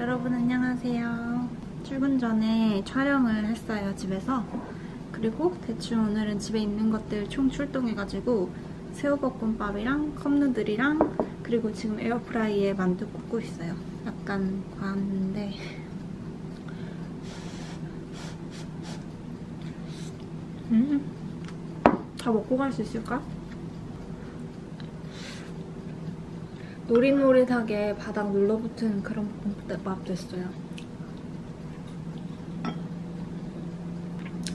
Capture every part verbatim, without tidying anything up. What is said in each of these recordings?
여러분 안녕하세요. 출근 전에 촬영을 했어요, 집에서. 그리고 대충 오늘은 집에 있는 것들 총 출동해가지고 새우볶음밥이랑 컵누들이랑 그리고 지금 에어프라이에 만두 굽고 있어요. 약간 과한데 음, 다 먹고 갈 수 있을까? 노릿노릿하게 바닥 눌러붙은 그런 밥 됐어요.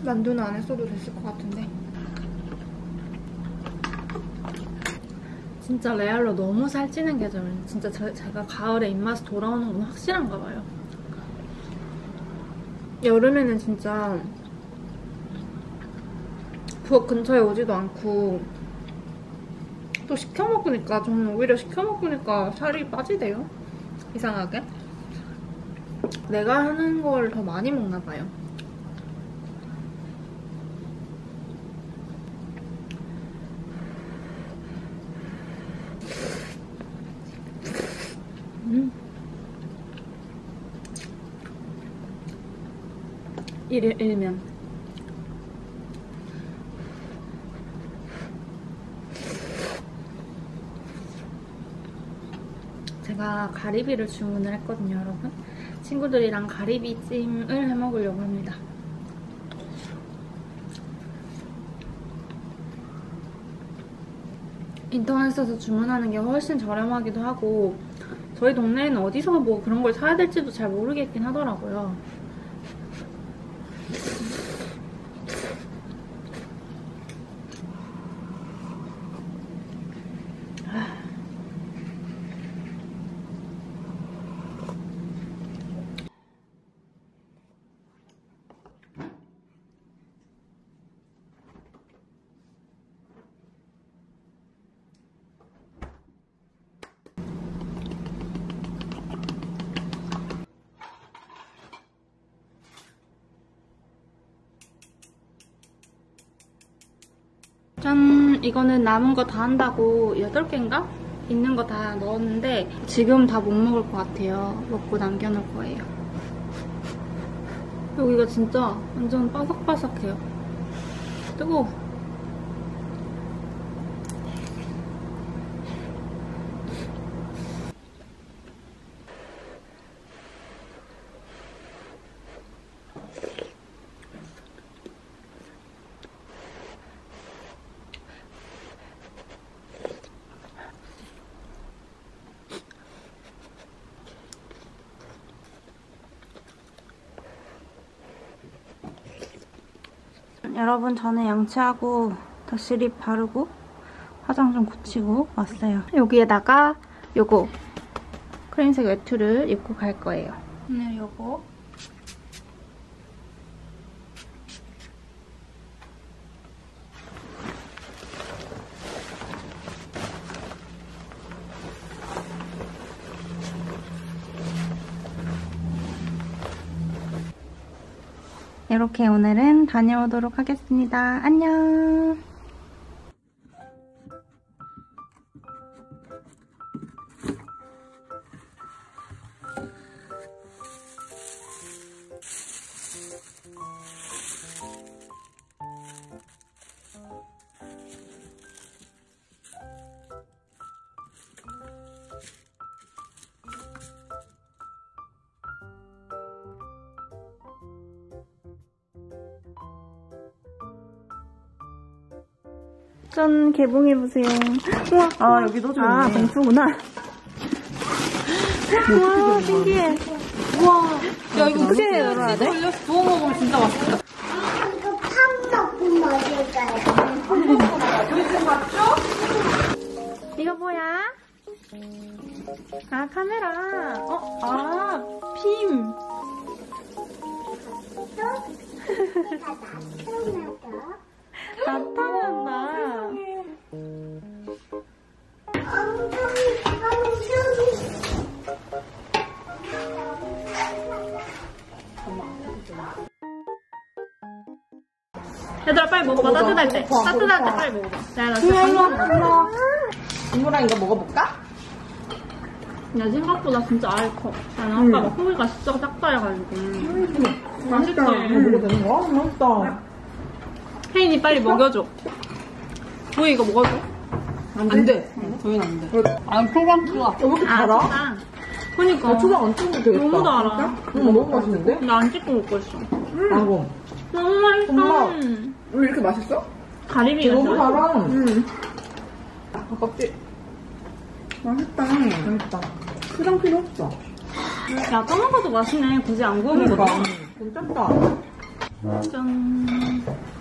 만두는 안 했어도 됐을 것 같은데. 진짜 레알로 너무 살찌는 계절이에요. 진짜 저, 제가 가을에 입맛이 돌아오는 건 확실한가 봐요. 여름에는 진짜 부엌 근처에 오지도 않고 또 시켜먹으니까, 저는 오히려 시켜먹으니까 살이 빠지대요. 이상하게. 내가 하는 걸 더 많이 먹나 봐요. 음. 일일 일면. 제가 가리비를 주문을 했거든요, 여러분. 친구들이랑 가리비찜을 해먹으려고 합니다. 인터넷에서 주문하는 게 훨씬 저렴하기도 하고 저희 동네에는 어디서 뭐 그런 걸 사야 될지도 잘 모르겠긴 하더라고요. 짠! 이거는 남은 거 다 한다고 여덟 개인가? 있는 거 다 넣었는데 지금 다 못 먹을 것 같아요. 먹고 남겨놓을 거예요. 여기가 진짜 완전 바삭바삭해요. 뜨거워. 여러분, 저는 양치하고 덕시립 바르고 화장 좀 고치고 왔어요. 여기에다가 요거 크림색 외투를 입고 갈 거예요. 오늘 요거 이렇게 오늘은 다녀오도록 하겠습니다. 안녕! 짠! 개봉해보세요. 우와! 아, 여기 너 좋네. 아, 봉투구나. 와, 신기해. 우와! 야, 이거 어떻게 해야 돼? 부어 먹으면 진짜 맛있겠다. 이거 팝먹고 먹을까요? 팝먹고 먹을까요? 맞죠? 이거 뭐야? 아, 카메라. 어? 아, 핌. 나타난다. 얘들아, 빨리 먹어봐. 먹어. 따뜻할 때. 먹어. 따뜻할 때 빨리 먹어봐. 야, 나 진짜 밥 먹어. 이모랑 이거 먹어볼까? 근데 생각보다 진짜 아예 커. 나는 아까 음. 막 소고기가 진짜 작다해가지고. 음. 맛있다. 먹어도 되는 거야? 맛있다. 혜인이 빨리 됐어? 먹여줘. 도희 이거 먹어줘. 안 돼. 안 돼. 도희는 안 돼. 아, 초장 좋아. 왜 이렇게 달아? 아, 그니까. 야, 초장 안 찍어도 되겠다. 너무 달아. 응, 너무 맛있는데? 나 안 찍고 먹고 있어. 음. 아이고. 너무 맛있어. 엄마, 왜 이렇게 맛있어? 가리비가 너무 달아. 응. 아깝지? 맛있다. 맛있다. 초장 필요 없어. 야, 떠먹어도 맛있네. 굳이 안 구워 먹어도. 괜찮다. 짠.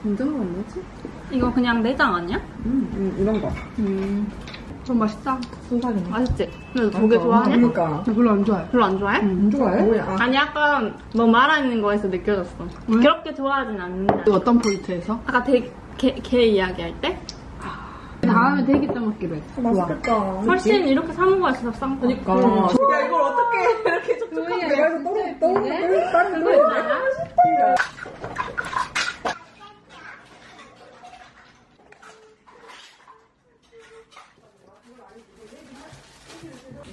된장은 뭐지? 이거 그냥 내장 아니야? 음, 음 이런 거. 음. 좀 맛있다. 순살이네. 맛있지? 근데 조개 좋아하냐? 그러니까. 별로 안 좋아해. 별로 안 좋아해? 응, 안 좋아해? 뭐야? 아니, 약간 너 말하는 거에서 느껴졌어. 왜? 그렇게 좋아하진 않는데. 어떤 포인트에서? 아까 대, 개, 개 이야기할 때? 다음에 되기 때문에 어, 맛있겠다. 훨씬 이렇게 사먹어야지 더 싼 거니까. 야, 이걸 어떻게 이렇게 촉촉한 배에서 떨어져 떨어져 다른 거야? 맛있다.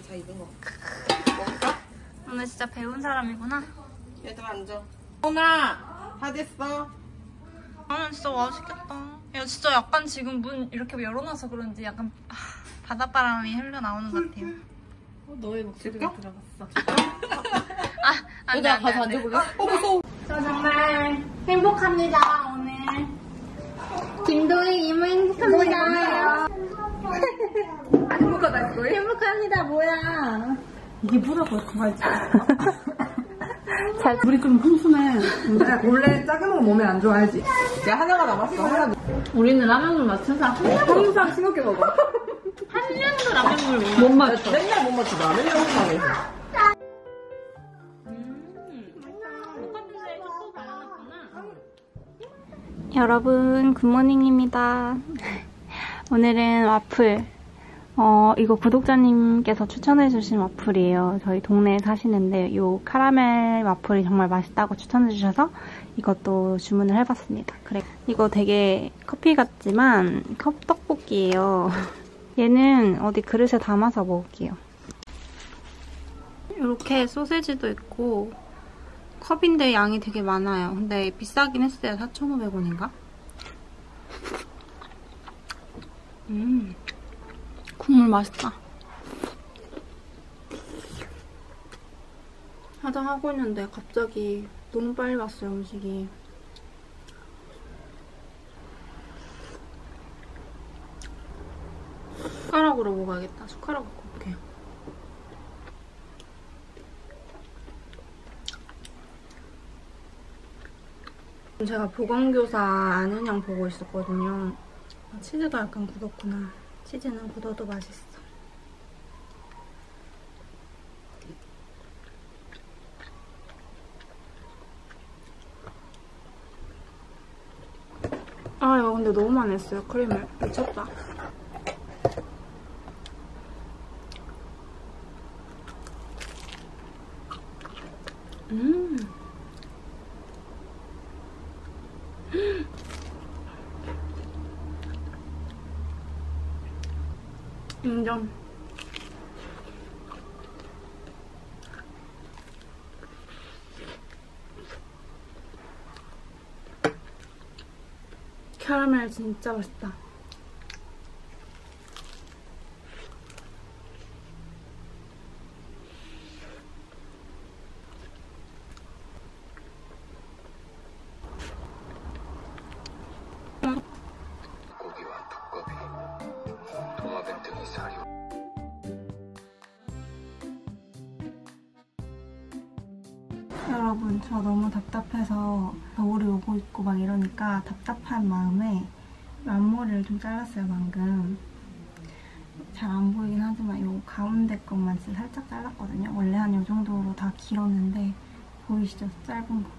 자, 이거 먹을까? 오늘 진짜 배운 사람이구나. 얘들아 앉아. 호나, 다 됐어? 아, 진짜 맛있겠다. 야, 진짜 약간 지금 문 이렇게 열어놔서 그런지 약간 아, 바닷바람이 흘러나오는 것 같아요. 어, 너의 목소리가 들어갔어. 아, 안 돼, 안 돼, 안 돼. 어, 무서워. 저 정말 행복합니다, 오늘. 김도희 이모 행복합니다. 행복하다, 이거. 행복합니다, 뭐야. 이게 뭐라고 말지? 잘... 우리 좀 훈훈해. 원래 작은 거 몸에 안 좋아하지. 야, 하나가 남았어. 하나. 우리는 라면물 맞춰서 항상 싱겁게 먹어. 한 년도 라면물 못 맞춰. 맨날 못 맞추다. 맨날 못 맞춰. 여러분, 굿모닝입니다. 오늘은 와플. 어, 이거 구독자님께서 추천해주신 와플이에요. 저희 동네에 사시는데 요 카라멜 와플이 정말 맛있다고 추천해주셔서 이것도 주문을 해봤습니다. 그래, 이거 되게 커피 같지만 컵떡볶이에요. 얘는 어디 그릇에 담아서 먹을게요. 이렇게 소세지도 있고 컵인데 양이 되게 많아요. 근데 비싸긴 했어요. 사천오백 원인가? 음... 국물 맛있다. 하다 하고 있는데 갑자기 너무 빨리 왔어요, 음식이. 숟가락으로 먹어야겠다. 숟가락 갖고 올게. 제가 보건교사 안은양 보고 있었거든요. 아, 치즈가 약간 굳었구나. 치즈는 굳어도 맛있어. 아, 이거 근데 너무 많이 했어요, 크림을. 미쳤다. 음. 인정. 캐러멜 진짜 맛있다. 여러분, 저 너무 답답해서 겨울이 오고 있고 막 이러니까 답답한 마음에 앞머리를 좀 잘랐어요, 방금. 잘 안 보이긴 하지만 이 가운데 것만 진짜 살짝 잘랐거든요. 원래 한 이 정도로 다 길었는데 보이시죠? 짧은 거.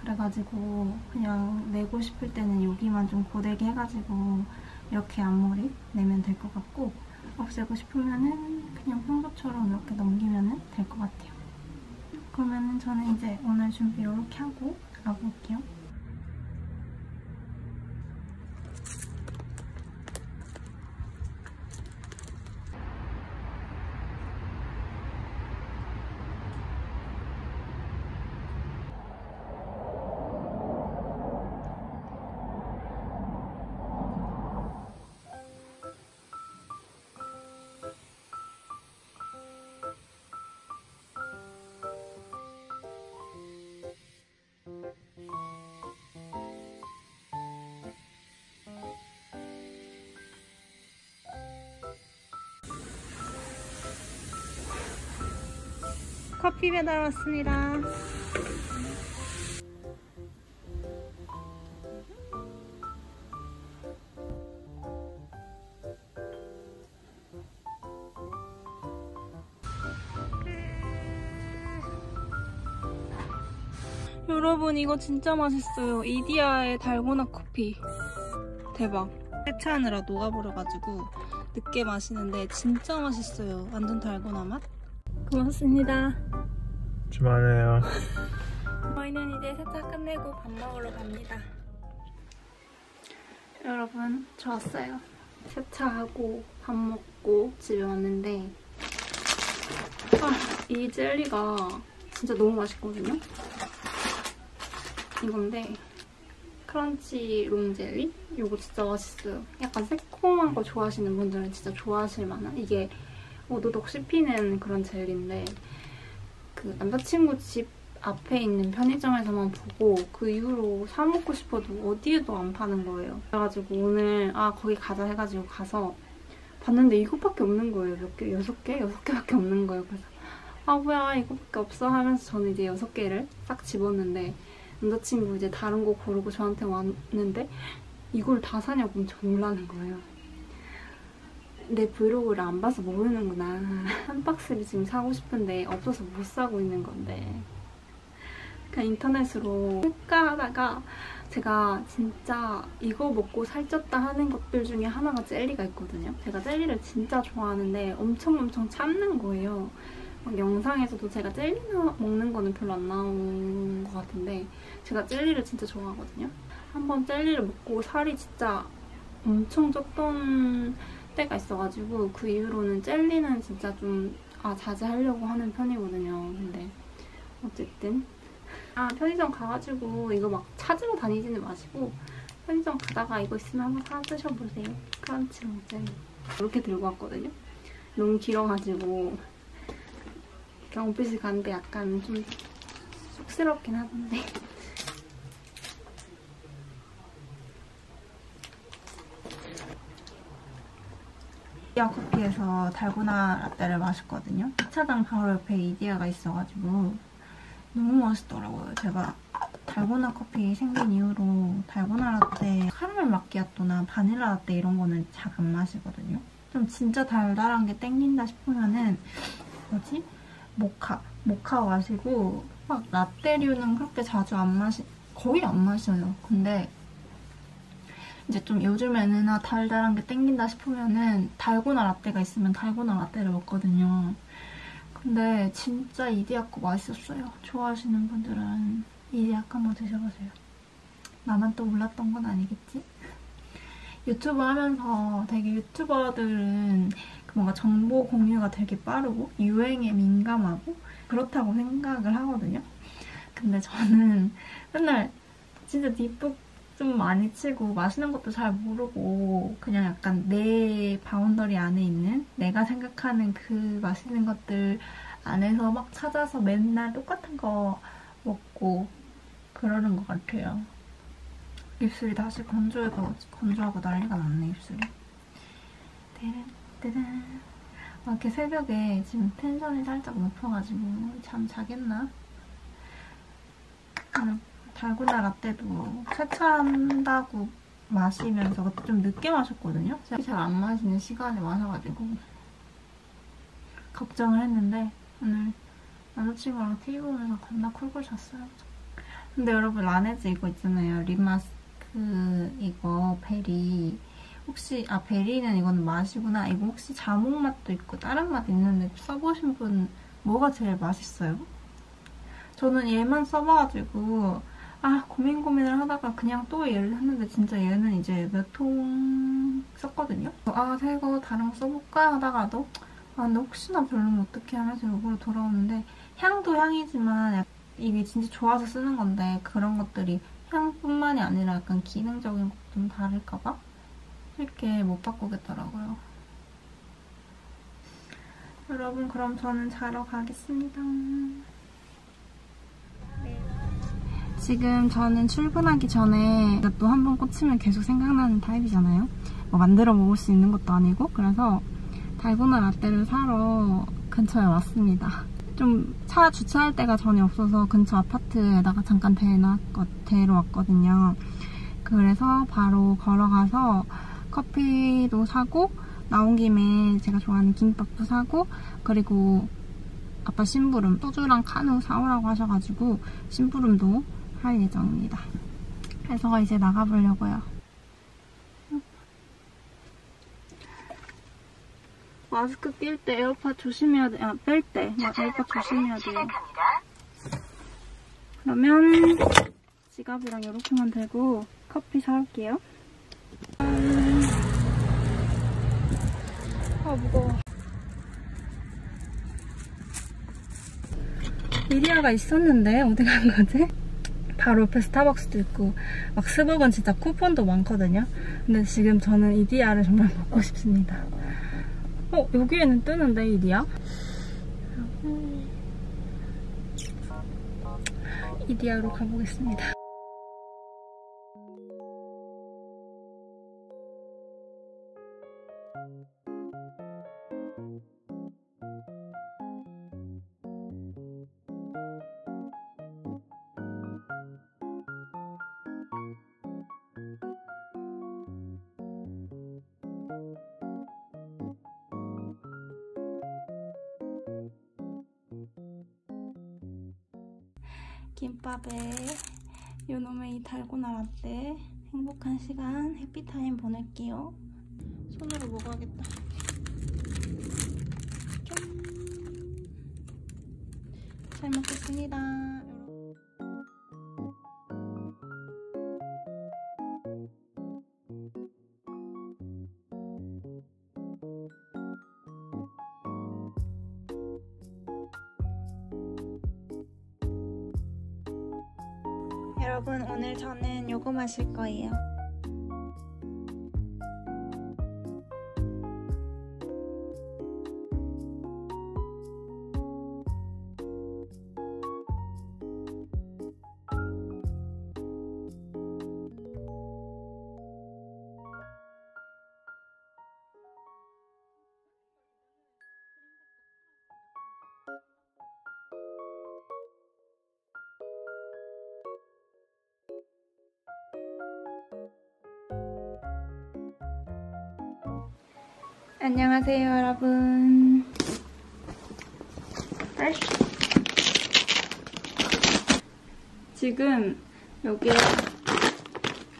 그래가지고 그냥 내고 싶을 때는 여기만 좀 고데기 해가지고 이렇게 앞머리 내면 될 것 같고, 없애고 싶으면은 그냥 평소처럼 이렇게 넘기면 될 것 같아요. 그러면은 저는 이제 오늘 준비 이렇게 하고 나가 볼게요. 커피 배달 왔습니다. 여러분, 이거 진짜 맛있어요. 이디야의 달고나 커피 대박. 세차하느라 녹아버려가지고 늦게 마시는데 진짜 맛있어요. 완전 달고나 맛. 고맙습니다. 주말에요. 저희는 이제 세차 끝내고 밥 먹으러 갑니다. 여러분, 저 왔어요. 세차하고 밥 먹고 집에 왔는데, 아, 이 젤리가 진짜 너무 맛있거든요. 이건데 크런치 롱젤리? 이거 진짜 맛있어요. 약간 새콤한 거 좋아하시는 분들은 진짜 좋아하실 만한, 이게 오도독 씹히는 그런 젤리인데, 그 남자친구 집 앞에 있는 편의점에서만 보고 그 이후로 사 먹고 싶어도 어디에도 안 파는 거예요. 그래가지고 오늘 아 거기 가자 해가지고 가서 봤는데 이것밖에 없는 거예요. 몇 개? 여섯 개? 여섯 개밖에 없는 거예요. 그래서 아 뭐야 이것밖에 없어 하면서 저는 이제 여섯 개를 싹 집었는데, 남자친구 이제 다른 거 고르고 저한테 왔는데 이걸 다 사냐고 엄청 놀라는 거예요. 내 브이로그를 안 봐서 모르는구나. 한 박스를 지금 사고 싶은데 없어서 못 사고 있는 건데. 그냥 인터넷으로 평가하다가 제가 진짜 이거 먹고 살쪘다 하는 것들 중에 하나가 젤리가 있거든요. 제가 젤리를 진짜 좋아하는데 엄청 엄청 참는 거예요. 막 영상에서도 제가 젤리 먹는 거는 별로 안 나온 것 같은데 제가 젤리를 진짜 좋아하거든요. 한번 젤리를 먹고 살이 진짜 엄청 쪘던 때가 있어가지고 그 이후로는 젤리는 진짜 좀 아, 자제하려고 하는 편이거든요. 근데 어쨌든 아 편의점 가가지고 이거 막 찾으러 다니지는 마시고 편의점 가다가 이거 있으면 한번 사 드셔보세요. 크런치 롱젤리 이렇게 들고 왔거든요. 너무 길어가지고 오피스 가는데 약간 좀 쑥스럽긴 하던데. 이디야 커피에서 달고나 라떼를 마셨거든요. 이 차장 바로 옆에 이디야가 있어가지고 너무 맛있더라고요. 제가 달고나 커피 생긴 이후로 달고나 라떼, 카라멜 마키아토나 바닐라 라떼 이런 거는 잘 안 마시거든요. 좀 진짜 달달한 게 땡긴다 싶으면은 뭐지? 모카, 모카 마시고, 막 라떼류는 그렇게 자주 안 마시, 거의 안 마셔요. 근데 이제 좀 요즘에는 아, 달달한 게 땡긴다 싶으면은 달고나 라떼가 있으면 달고나 라떼를 먹거든요. 근데 진짜 이디야 거 맛있었어요. 좋아하시는 분들은 이디야 거 한번 드셔보세요. 나만 또 몰랐던 건 아니겠지? 유튜브 하면서 되게 유튜버들은 뭔가 정보 공유가 되게 빠르고 유행에 민감하고 그렇다고 생각을 하거든요. 근데 저는 맨날 진짜 뒷북 좀 많이 치고 맛있는 것도 잘 모르고 그냥 약간 내 바운더리 안에 있는 내가 생각하는 그 맛있는 것들 안에서 막 찾아서 맨날 똑같은 거 먹고 그러는 것 같아요. 입술이 다시 건조해서 건조하고 난리가 났네. 입술이 막 이렇게 새벽에 지금 텐션이 살짝 높아가지고 잠 자겠나? 달고나 라떼도 세차한다고 마시면서 그때 좀 늦게 마셨거든요? 제가 잘 안 마시는 시간에 마셔가지고 걱정을 했는데 오늘 남자친구랑 티비 보면서 겁나 쿨쿨 잤어요. 근데 여러분, 라네즈 이거 있잖아요. 립 마스크 이거 베리. 혹시 아 베리는 이건 맛이구나. 이거 혹시 자몽 맛도 있고 다른 맛 있는데 써보신 분 뭐가 제일 맛있어요? 저는 얘만 써봐가지고 아 고민 고민을 하다가 그냥 또 얘를 샀는데 진짜 얘는 이제 몇 통 썼거든요. 아 새거 다른 거 써볼까 하다가도 아 근데 혹시나 별로면 어떻게 하면서 이걸로 돌아오는데, 향도 향이지만 이게 진짜 좋아서 쓰는 건데 그런 것들이 향뿐만이 아니라 약간 기능적인 것도 좀 다를까봐 쉽게 못 바꾸겠더라고요. 여러분, 그럼 저는 자러 가겠습니다. 네. 지금 저는 출근하기 전에 또 한 번 꽂히면 계속 생각나는 타입이잖아요. 뭐 만들어 먹을 수 있는 것도 아니고. 그래서 달고나 라떼를 사러 근처에 왔습니다. 좀 차 주차할 데가 전혀 없어서 근처 아파트에다가 잠깐 대놨거, 데려왔거든요. 그래서 바로 걸어가서 커피도 사고, 나온 김에 제가 좋아하는 김밥도 사고, 그리고 아빠 심부름, 소주랑 카누 사오라고 하셔가지고 심부름도 할 예정입니다. 그래서 이제 나가보려고요. 마스크 낄 때 에어팟 조심해야 돼. 아, 뺄 때 에어팟 조심해야 돼요. 그러면 지갑이랑 이렇게만 들고 커피 사올게요. 아, 무거워. 미리아가 있었는데 어디 간 거지? 바로 옆에 스타벅스도 있고, 막 스벅은 진짜 쿠폰도 많거든요. 근데 지금 저는 이디야를 정말 먹고 싶습니다. 어? 여기에는 뜨는데 이디야? 이디야로 가보겠습니다. 김밥에 요놈의 달고나 라떼, 행복한 시간 해피타임 보낼게요. 손으로 먹어야겠다. 잘 먹겠습니다. 여러분, 오늘 저는 요거 마실 거예요. 안녕하세요, 여러분. 지금 여기에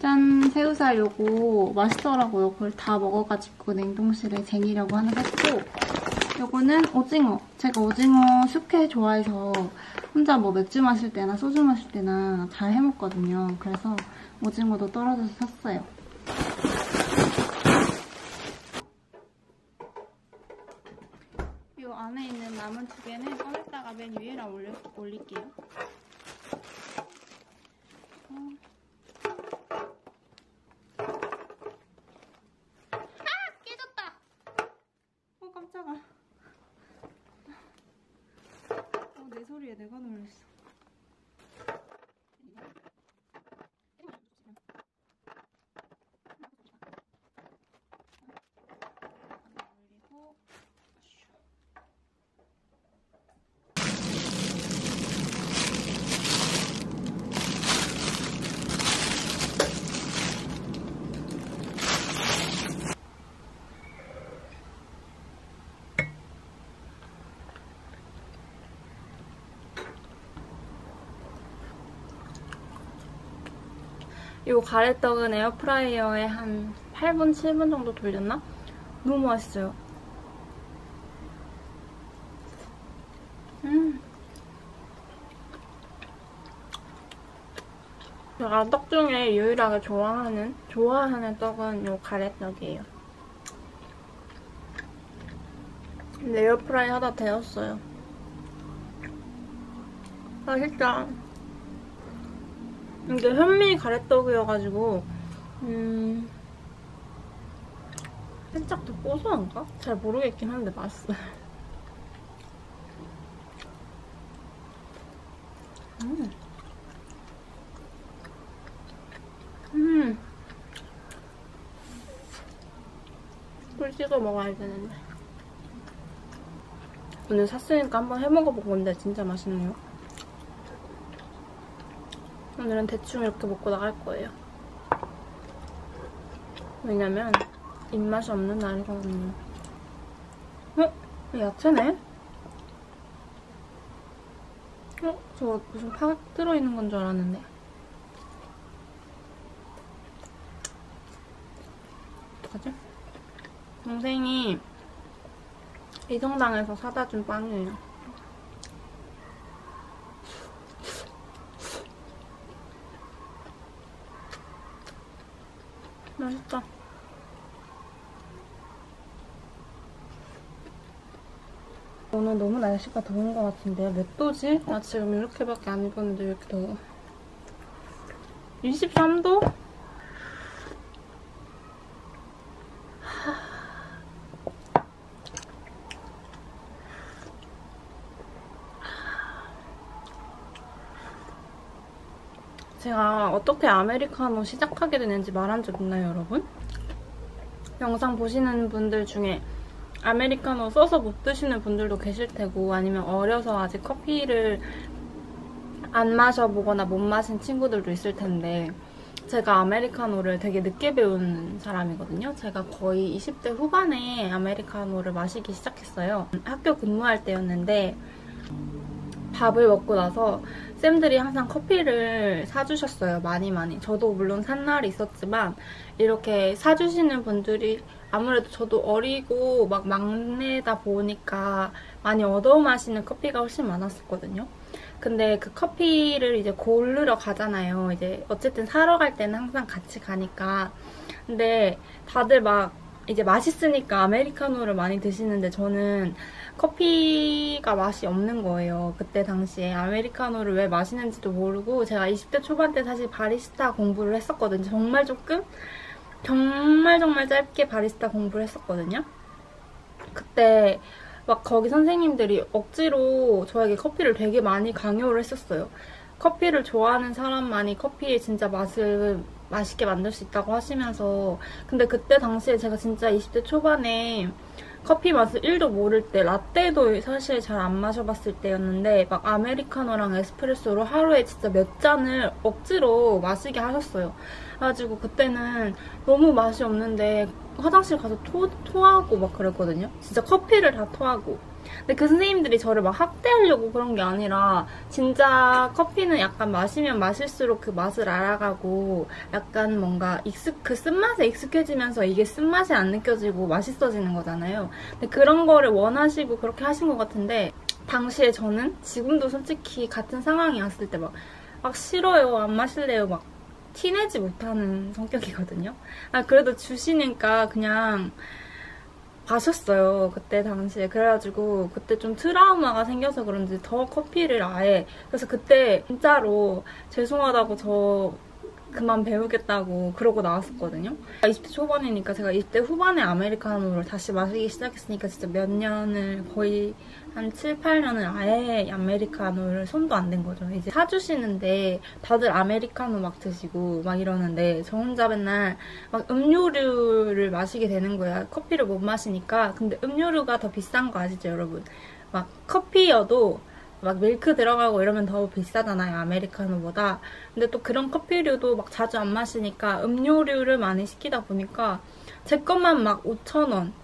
짠, 새우살 요거 맛있더라고요. 그걸 다 먹어가지고 냉동실에 쟁이려고 하는 거고, 요거는 오징어. 제가 오징어 숙회 좋아해서 혼자 뭐 맥주 마실 때나 소주 마실 때나 잘 해먹거든요. 그래서 오징어도 떨어져서 샀어요. 이 안에 있는 남은 두 개는 꺼냈다가 맨 위에랑 올려, 올릴게요. 아! 깨졌다! 어, 깜짝아. 어, 내 소리에 내가 놀랐어. 요 가래떡은 에어프라이어에 한 팔 분, 칠 분 정도 돌렸나? 너무 맛있어요. 음. 제가 떡 중에 유일하게 좋아하는, 좋아하는 떡은 요 가래떡이에요. 근데 에어프라이 하다 데웠어요. 맛있다. 이게 현미 가래떡이어가지고 음... 살짝 더 고소한가? 잘 모르겠긴 한데 맛있어요. 음. 음. 꿀 찍어 먹어야 되는데. 오늘 샀으니까 한번 해먹어본 건데 진짜 맛있네요. 오늘은 대충 이렇게 먹고 나갈 거예요. 왜냐면 입맛이 없는 날이거든요. 어? 야채네? 어? 저거 무슨 파가 들어있는 건 줄 알았는데. 어떡하지? 동생이 이성당에서 사다 준 빵이에요. 맛있다. 오늘 너무 날씨가 더운 것 같은데요. 몇 도지? 나 지금 이렇게밖에 안 입었는데 왜 이렇게 더워? 이십삼 도? 제가 어떻게 아메리카노 시작하게 되는지 말한 적 있나요, 여러분? 영상 보시는 분들 중에 아메리카노 써서 못 드시는 분들도 계실 테고, 아니면 어려서 아직 커피를 안 마셔보거나 못 마신 친구들도 있을 텐데, 제가 아메리카노를 되게 늦게 배운 사람이거든요. 제가 거의 이십 대 후반에 아메리카노를 마시기 시작했어요. 학교 근무할 때였는데 밥을 먹고 나서 쌤들이 항상 커피를 사주셨어요. 많이 많이. 저도 물론 산 날이 있었지만 이렇게 사주시는 분들이 아무래도 저도 어리고 막 막내다 보니까 많이 얻어 마시는 커피가 훨씬 많았었거든요. 근데 그 커피를 이제 고르러 가잖아요. 이제 어쨌든 사러 갈 때는 항상 같이 가니까. 근데 다들 막 이제 맛있으니까 아메리카노를 많이 드시는데 저는 커피가 맛이 없는 거예요. 그때 당시에 아메리카노를 왜 마시는지도 모르고, 제가 이십 대 초반 때 사실 바리스타 공부를 했었거든요. 정말 조금? 정말 정말 짧게 바리스타 공부를 했었거든요. 그때 막 거기 선생님들이 억지로 저에게 커피를 되게 많이 강요를 했었어요. 커피를 좋아하는 사람만이 커피의 진짜 맛을 맛있게 만들 수 있다고 하시면서. 근데 그때 당시에 제가 진짜 이십 대 초반에 커피 맛을 일도 모를 때, 라떼도 사실 잘 안 마셔봤을 때였는데 막 아메리카노랑 에스프레소로 하루에 진짜 몇 잔을 억지로 마시게 하셨어요. 그래가지고 그때는 너무 맛이 없는데 화장실 가서 토, 토하고 막 그랬거든요. 진짜 커피를 다 토하고. 근데 그 선생님들이 저를 막 학대하려고 그런 게 아니라 진짜 커피는 약간 마시면 마실수록 그 맛을 알아가고 약간 뭔가 익숙, 그 쓴맛에 익숙해지면서 이게 쓴맛이 안 느껴지고 맛있어지는 거잖아요. 근데 그런 거를 원하시고 그렇게 하신 것 같은데, 당시에 저는 지금도 솔직히 같은 상황이 왔을 때 막 막 싫어요, 안 마실래요 막 티내지 못하는 성격이거든요. 아, 그래도 주시니까 그냥 마셨어요, 그때 당시에. 그래가지고 그때 좀 트라우마가 생겨서 그런지 더 커피를 아예. 그래서 그때 진짜로 죄송하다고 저 그만 배우겠다고 그러고 나왔었거든요. 이십 대 초반이니까 제가 이십 대 후반에 아메리카노를 다시 마시기 시작했으니까 진짜 몇 년을, 거의 한 칠, 팔 년은 아예 아메리카노를 손도 안 댄 거죠. 이제 사주시는데 다들 아메리카노 막 드시고 막 이러는데 저 혼자 맨날 막 음료류를 마시게 되는 거야. 커피를 못 마시니까. 근데 음료류가 더 비싼 거 아시죠, 여러분? 막 커피여도 막 밀크 들어가고 이러면 더 비싸잖아요, 아메리카노보다. 근데 또 그런 커피류도 막 자주 안 마시니까 음료류를 많이 시키다 보니까 제 것만 막 오천 원,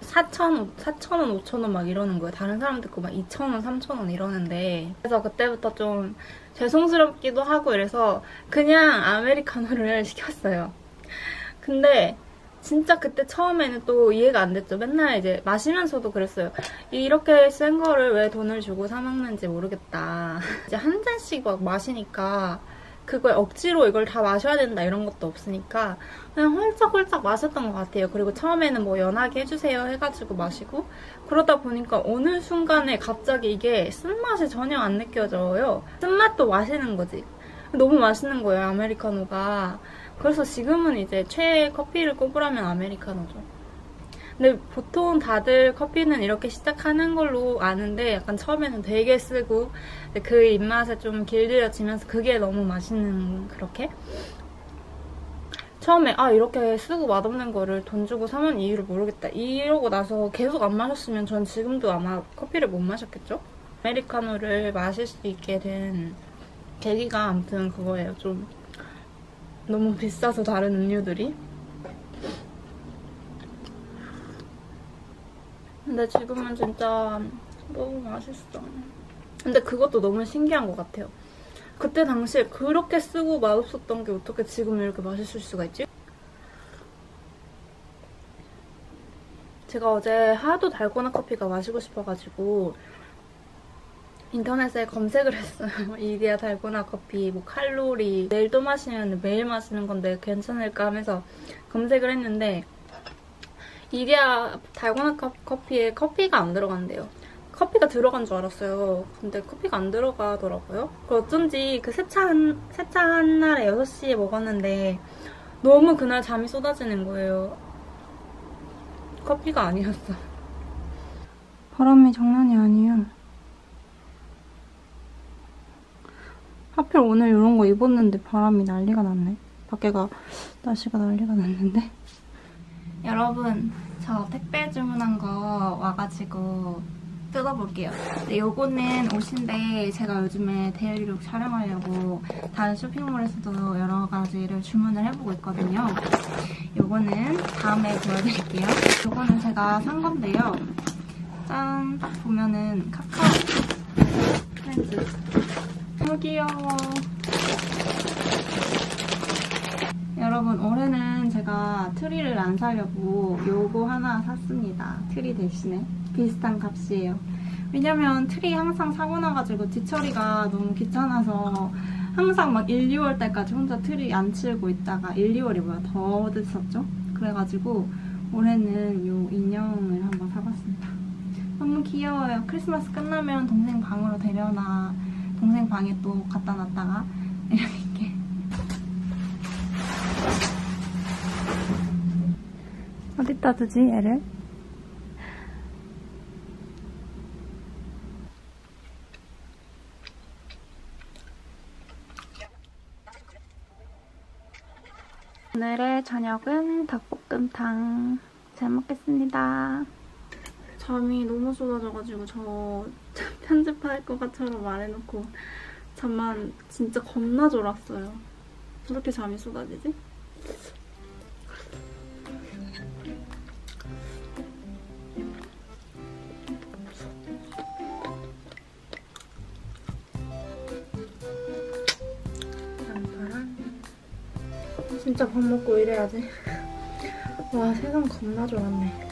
사천 원, 사천 원, 오천 원 막 이러는 거예요. 다른 사람들 거 막 이천 원, 삼천 원 이러는데. 그래서 그때부터 좀 죄송스럽기도 하고 이래서 그냥 아메리카노를 시켰어요. 근데 진짜 그때 처음에는 또 이해가 안 됐죠. 맨날 이제 마시면서도 그랬어요. 이렇게 센 거를 왜 돈을 주고 사 먹는지 모르겠다. 이제 한 잔씩 막 마시니까 그걸 억지로 이걸 다 마셔야 된다 이런 것도 없으니까 그냥 홀짝홀짝 마셨던 것 같아요. 그리고 처음에는 뭐 연하게 해주세요 해가지고 마시고, 그러다 보니까 어느 순간에 갑자기 이게 쓴맛이 전혀 안 느껴져요. 쓴맛도 마시는 거지. 너무 맛있는 거예요, 아메리카노가. 그래서 지금은 이제 최애 커피를 꼽으라면 아메리카노죠. 근데 보통 다들 커피는 이렇게 시작하는 걸로 아는데 약간 처음에는 되게 쓰고 그 입맛에 좀 길들여지면서 그게 너무 맛있는, 그렇게. 처음에 아 이렇게 쓰고 맛없는 거를 돈 주고 사면 이유를 모르겠다 이러고 나서 계속 안 마셨으면 전 지금도 아마 커피를 못 마셨겠죠? 아메리카노를 마실 수 있게 된 계기가 아무튼 그거예요. 좀 너무 비싸서 다른 음료들이. 근데 지금은 진짜 너무 맛있어. 근데 그것도 너무 신기한 것 같아요. 그때 당시에 그렇게 쓰고 맛없었던 게 어떻게 지금 이렇게 맛있을 수가 있지? 제가 어제 하도 달고나 커피가 마시고 싶어가지고 인터넷에 검색을 했어요. 이디야 달고나 커피, 뭐 칼로리, 내일도 마시는데 매일 마시는 건데 괜찮을까 하면서 검색을 했는데 이디야 달고나 커피에 커피가 안 들어간대요. 커피가 들어간 줄 알았어요. 근데 커피가 안 들어가더라고요. 어쩐지 그 세차한, 세차한 날에 여섯 시에 먹었는데 너무 그날 잠이 쏟아지는 거예요. 커피가 아니었어. 바람이 장난이 아니에요. 하필 오늘 이런 거 입었는데 바람이 난리가 났네. 밖에가 날씨가 난리가 났는데. 여러분, 저 택배 주문한 거 와가지고 뜯어볼게요. 근데 요거는 옷인데 제가 요즘에 데일리룩 촬영하려고 다른 쇼핑몰에서도 여러 가지를 주문을 해보고 있거든요. 요거는 다음에 보여드릴게요. 요거는 제가 산 건데요. 짠! 딱 보면은 카카오 프렌즈. 너무 귀여워. 여러분, 올해는 제가 트리를 안 사려고 요거 하나 샀습니다. 트리 대신에. 비슷한 값이에요. 왜냐면 트리 항상 사고 나가지고 뒤처리가 너무 귀찮아서 항상 막 일, 이월 달까지 혼자 트리 안 치우고 있다가 일, 이월이 뭐야 더웠었죠? 그래가지고 올해는 요 인형을 한번 사봤습니다. 너무 귀여워요. 크리스마스 끝나면 동생 방으로 데려나 동생 방에 또 갖다 놨다가 이렇게 어디다 두지 얘를? 오늘의 저녁은 닭볶음탕. 잘 먹겠습니다. 잠이 너무 쏟아져가지고 저 편집할 것처럼 말해놓고 잠만 진짜 겁나 졸았어요. 그렇게 잠이 쏟아지지? 진짜 밥 먹고 일해야지. 와, 세상 겁나 좋았네.